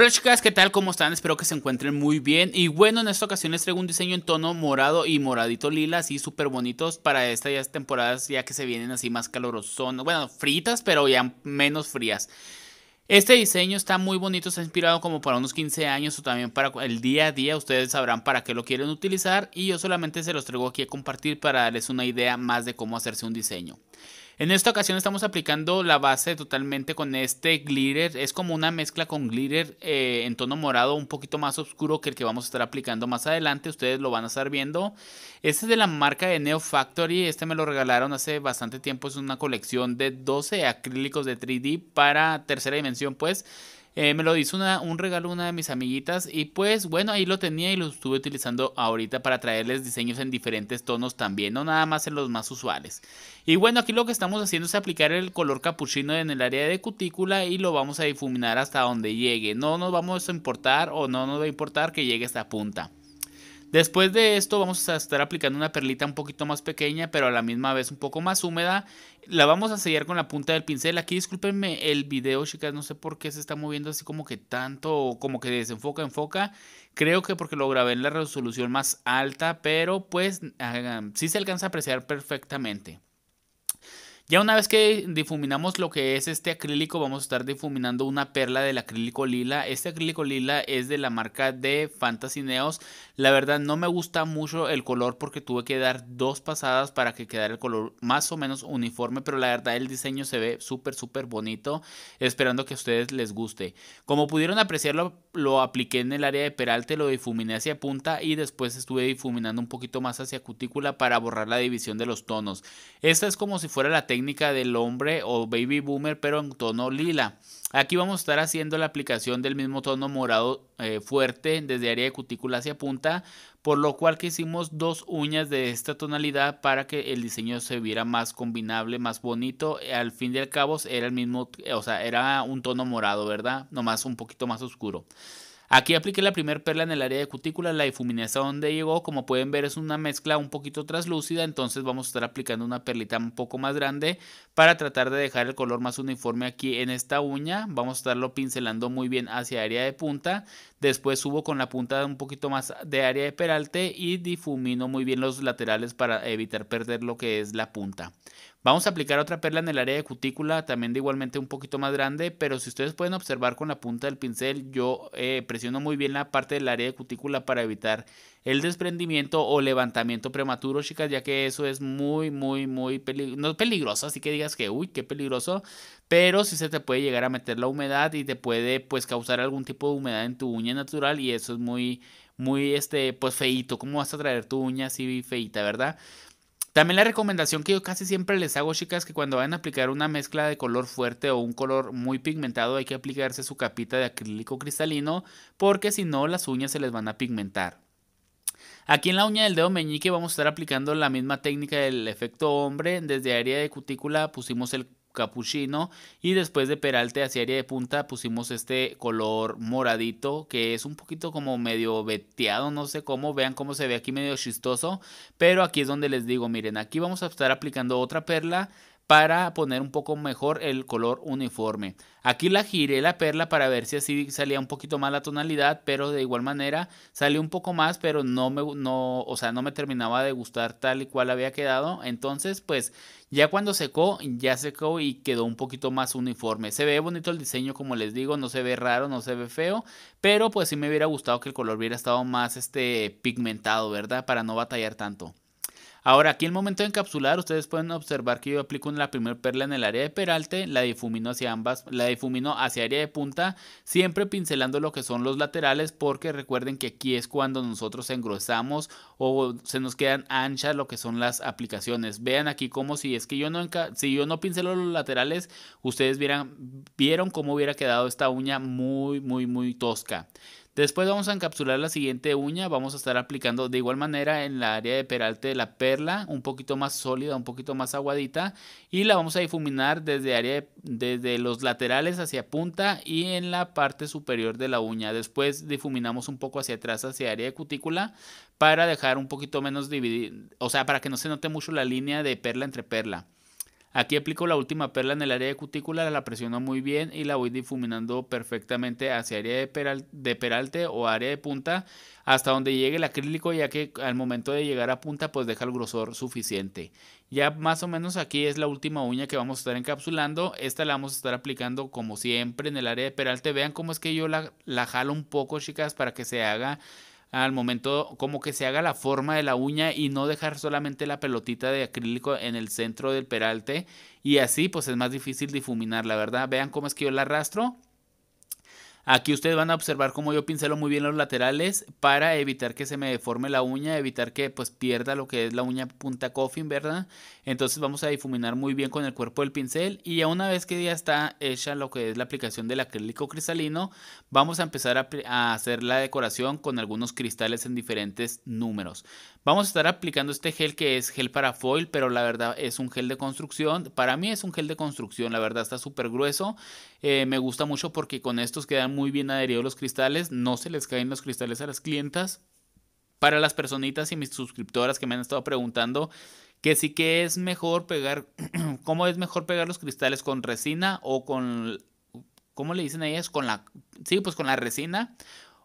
Hola chicas, ¿qué tal? ¿Cómo están? Espero que se encuentren muy bien. Y bueno, en esta ocasión les traigo un diseño en tono morado y moradito lila, así súper bonitos para estas temporadas ya que se vienen así más calurosas. Bueno, fritas, pero ya menos frías. Este diseño está muy bonito, está inspirado como para unos 15 años o también para el día a día. Ustedes sabrán para qué lo quieren utilizar y yo solamente se los traigo aquí a compartir para darles una idea más de cómo hacerse un diseño. En esta ocasión estamos aplicando la base totalmente con este glitter. Es como una mezcla con glitter en tono morado un poquito más oscuro que el que vamos a estar aplicando más adelante. Ustedes lo van a estar viendo. Este es de la marca de Neo Factory. Este me lo regalaron hace bastante tiempo. Es una colección de 12 acrílicos de 3D para tercera dimensión, pues. Me lo hizo un regalo una de mis amiguitas y pues bueno, ahí lo tenía y lo estuve utilizando ahorita para traerles diseños en diferentes tonos también, no nada más en los más usuales. Y bueno, aquí lo que estamos haciendo es aplicar el color capuchino en el área de cutícula y lo vamos a difuminar hasta donde llegue. No nos vamos a importar o no nos va a importar que llegue hasta punta. Después de esto vamos a estar aplicando una perlita un poquito más pequeña, pero a la misma vez un poco más húmeda. La vamos a sellar con la punta del pincel. Aquí discúlpenme el video, chicas, no sé por qué se está moviendo así como que tanto, o como que desenfoca, enfoca. Creo que porque lo grabé en la resolución más alta, pero pues sí se alcanza a apreciar perfectamente. Ya una vez que difuminamos lo que es este acrílico, vamos a estar difuminando una perla del acrílico lila. Este acrílico lila es de la marca de Fantasy Neos. La verdad no me gusta mucho el color porque tuve que dar dos pasadas para que quedara el color más o menos uniforme. Pero la verdad el diseño se ve súper súper bonito, esperando que a ustedes les guste. Como pudieron apreciarlo, lo apliqué en el área de peralte, lo difuminé hacia punta y después estuve difuminando un poquito más hacia cutícula para borrar la división de los tonos. Esta es como si fuera la técnica del hombre o baby boomer, pero en tono lila. Aquí vamos a estar haciendo la aplicación del mismo tono morado fuerte desde área de cutícula hacia punta, por lo cual que hicimos dos uñas de esta tonalidad para que el diseño se viera más combinable, más bonito. Al fin y al cabo era el mismo, o sea, era un tono morado, ¿verdad? Nomás un poquito más oscuro. Aquí apliqué la primera perla en el área de cutícula, la difuminé hasta donde llegó. Como pueden ver es una mezcla un poquito traslúcida, entonces vamos a estar aplicando una perlita un poco más grande para tratar de dejar el color más uniforme aquí en esta uña. Vamos a estarlo pincelando muy bien hacia área de punta, después subo con la punta un poquito más de área de peralte y difumino muy bien los laterales para evitar perder lo que es la punta. Vamos a aplicar otra perla en el área de cutícula, también de igualmente un poquito más grande, pero si ustedes pueden observar con la punta del pincel, yo presiono muy bien la parte del área de cutícula para evitar el desprendimiento o levantamiento prematuro, chicas, ya que eso es muy, muy, muy peligroso. No es peligroso, así que digas que, uy, qué peligroso, pero sí se te puede llegar a meter la humedad y te puede, pues, causar algún tipo de humedad en tu uña natural y eso es muy, muy, pues, feíto. ¿Cómo vas a traer tu uña así feíta, verdad? También la recomendación que yo casi siempre les hago, chicas, que cuando vayan a aplicar una mezcla de color fuerte o un color muy pigmentado hay que aplicarse su capita de acrílico cristalino porque si no las uñas se les van a pigmentar. Aquí en la uña del dedo meñique vamos a estar aplicando la misma técnica del efecto hombre. Desde área de cutícula pusimos el capuchino y después de peralte hacia área de punta pusimos este color moradito que es un poquito como medio veteado, no sé cómo, vean cómo se ve aquí medio chistoso, pero aquí es donde les digo, miren, aquí vamos a estar aplicando otra perla para poner un poco mejor el color uniforme. Aquí la giré la perla para ver si así salía un poquito más la tonalidad, pero de igual manera salió un poco más, pero no me terminaba de gustar tal y cual había quedado. Entonces pues ya cuando secó, ya secó y quedó un poquito más uniforme. Se ve bonito el diseño, como les digo, no se ve raro, no se ve feo, pero pues sí me hubiera gustado que el color hubiera estado más pigmentado, ¿verdad? Para no batallar tanto. Ahora aquí en el momento de encapsular ustedes pueden observar que yo aplico la primera perla en el área de peralte, la difumino hacia área de punta, siempre pincelando lo que son los laterales porque recuerden que aquí es cuando nosotros engrosamos o se nos quedan anchas lo que son las aplicaciones. Vean aquí como si es que si yo no pincelo los laterales, ustedes vieron cómo hubiera quedado esta uña muy muy muy tosca. Después vamos a encapsular la siguiente uña, vamos a estar aplicando de igual manera en la área de peralte la perla, un poquito más sólida, un poquito más aguadita y la vamos a difuminar desde los laterales hacia punta y en la parte superior de la uña. Después difuminamos un poco hacia atrás, hacia área de cutícula para dejar un poquito menos dividido, o sea, para que no se note mucho la línea de perla entre perla. Aquí aplico la última perla en el área de cutícula, la presiono muy bien y la voy difuminando perfectamente hacia área de peralte o área de punta hasta donde llegue el acrílico, ya que al momento de llegar a punta pues deja el grosor suficiente. Ya más o menos aquí es la última uña que vamos a estar encapsulando. Esta la vamos a estar aplicando como siempre en el área de peralte. Vean cómo es que yo la jalo un poco, chicas, para que se haga al momento, como que se haga la forma de la uña y no dejar solamente la pelotita de acrílico en el centro del peralte, y así pues es más difícil difuminar, la verdad. Vean cómo es que yo la arrastro. Aquí ustedes van a observar cómo yo pincelo muy bien los laterales para evitar que se me deforme la uña, evitar que pues pierda lo que es la uña punta coffin, ¿verdad? Entonces vamos a difuminar muy bien con el cuerpo del pincel, y ya una vez que ya está hecha lo que es la aplicación del acrílico cristalino, vamos a empezar a hacer la decoración con algunos cristales en diferentes números. Vamos a estar aplicando este gel que es gel para foil, pero la verdad es un gel de construcción. Para mí es un gel de construcción, la verdad está súper grueso. Me gusta mucho porque con estos quedan muy bien adheridos los cristales, no se les caen los cristales a las clientas. Para las personitas y mis suscriptoras que me han estado preguntando que sí que es mejor pegar, ¿cómo es mejor pegar los cristales? ¿Con resina o con, cómo le dicen a ellas? Con la, sí, pues con la resina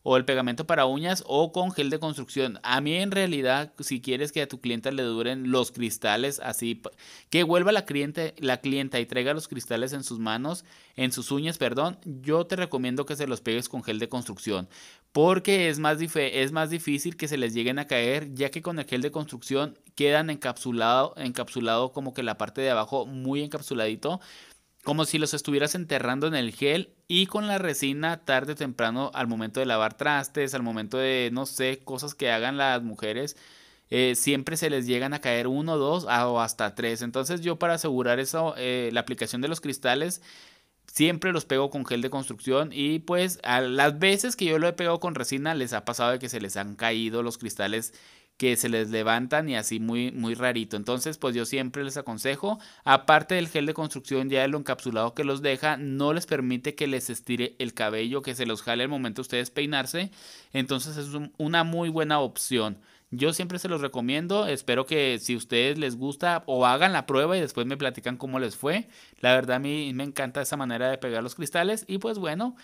o el pegamento para uñas o con gel de construcción. A mí en realidad, si quieres que a tu clienta le duren los cristales así, que vuelva la clienta y traiga los cristales en sus manos, en sus uñas, perdón, yo te recomiendo que se los pegues con gel de construcción, porque es más difícil que se les lleguen a caer, ya que con el gel de construcción quedan encapsulado como que la parte de abajo muy encapsuladito, como si los estuvieras enterrando en el gel. Y con la resina, tarde o temprano, al momento de lavar trastes, al momento de, no sé, cosas que hagan las mujeres, siempre se les llegan a caer uno, dos o hasta tres. Entonces yo, para asegurar eso, la aplicación de los cristales, siempre los pego con gel de construcción, y pues a las veces que yo lo he pegado con resina, les ha pasado de que se les han caído los cristales, que se les levantan y así muy rarito. Entonces pues yo siempre les aconsejo, aparte del gel de construcción, ya lo encapsulado que los deja, no les permite que les estire el cabello, que se los jale al momento de ustedes peinarse. Entonces es una muy buena opción, yo siempre se los recomiendo. Espero que si a ustedes les gusta, o hagan la prueba y después me platican cómo les fue. La verdad a mí me encanta esa manera de pegar los cristales. Y pues bueno,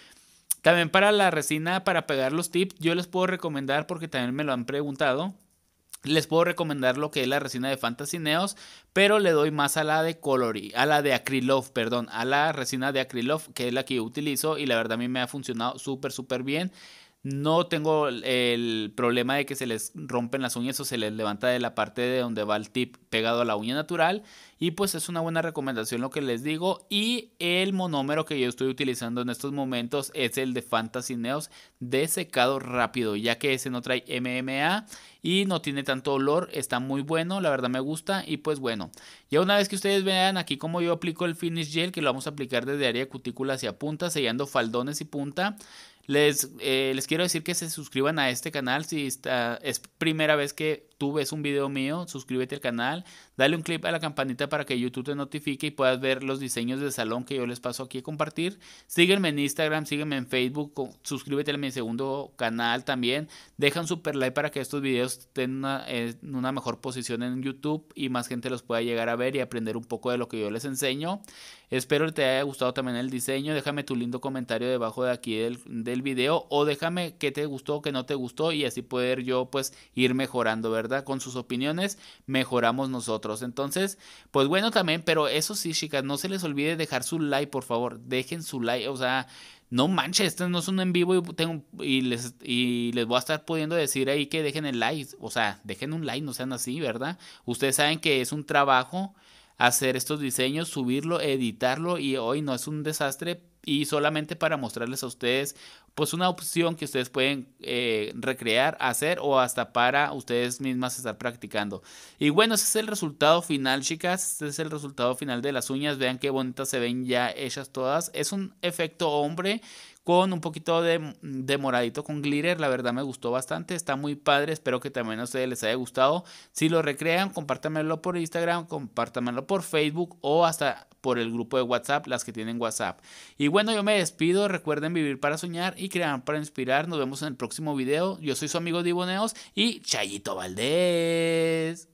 también para la resina, para pegar los tips, yo les puedo recomendar, porque también me lo han preguntado, les puedo recomendar lo que es la resina de Fantasy Neos, pero le doy más a la de Acrylof, perdón, a la resina de Acrylof, que es la que yo utilizo, y la verdad a mí me ha funcionado súper bien. No tengo el problema de que se les rompen las uñas o se les levanta de la parte de donde va el tip pegado a la uña natural. Y pues es una buena recomendación lo que les digo. Y el monómero que yo estoy utilizando en estos momentos es el de Fantasy Neos de secado rápido, ya que ese no trae MMA y no tiene tanto olor. Está muy bueno, la verdad me gusta. Y pues bueno, ya una vez que ustedes vean aquí como yo aplico el finish gel, que lo vamos a aplicar desde área de cutícula hacia punta, sellando faldones y punta. Les quiero decir que se suscriban a este canal. Si es primera vez que tú ves un video mío, suscríbete al canal, dale un clip a la campanita para que YouTube te notifique y puedas ver los diseños de salón que yo les paso aquí a compartir. Sígueme en Instagram, sígueme en Facebook, suscríbete a mi segundo canal también. Deja un super like para que estos videos estén en una mejor posición en YouTube y más gente los pueda llegar a ver y aprender un poco de lo que yo les enseño. Espero que te haya gustado también el diseño. Déjame tu lindo comentario debajo de aquí del video, o déjame qué te gustó, qué no te gustó, y así poder yo pues ir mejorando, ¿verdad? Con sus opiniones mejoramos nosotros. Entonces pues bueno, también, pero eso sí, chicas, no se les olvide dejar su like, por favor, dejen su like. O sea, no manches, este no es un en vivo y les voy a estar pudiendo decir ahí que dejen el like. O sea, dejen un like, no sean así, ¿verdad? Ustedes saben que es un trabajo hacer estos diseños, subirlo, editarlo, y hoy no es un desastre, y solamente para mostrarles a ustedes pues una opción que ustedes pueden recrear, hacer, o hasta para ustedes mismas estar practicando. Y bueno, ese es el resultado final, chicas. Este es el resultado final de las uñas. Vean qué bonitas se ven ya hechas todas. Es un efecto hombre con un poquito de moradito con glitter. La verdad me gustó bastante, está muy padre. Espero que también a ustedes les haya gustado. Si lo recrean, compártamelo por Instagram, compártamelo por Facebook, o hasta por el grupo de WhatsApp, las que tienen WhatsApp. Y bueno, yo me despido. Recuerden vivir para soñar y crear para inspirar. Nos vemos en el próximo video. Yo soy su amigo Diboneos y Chayito Valdés.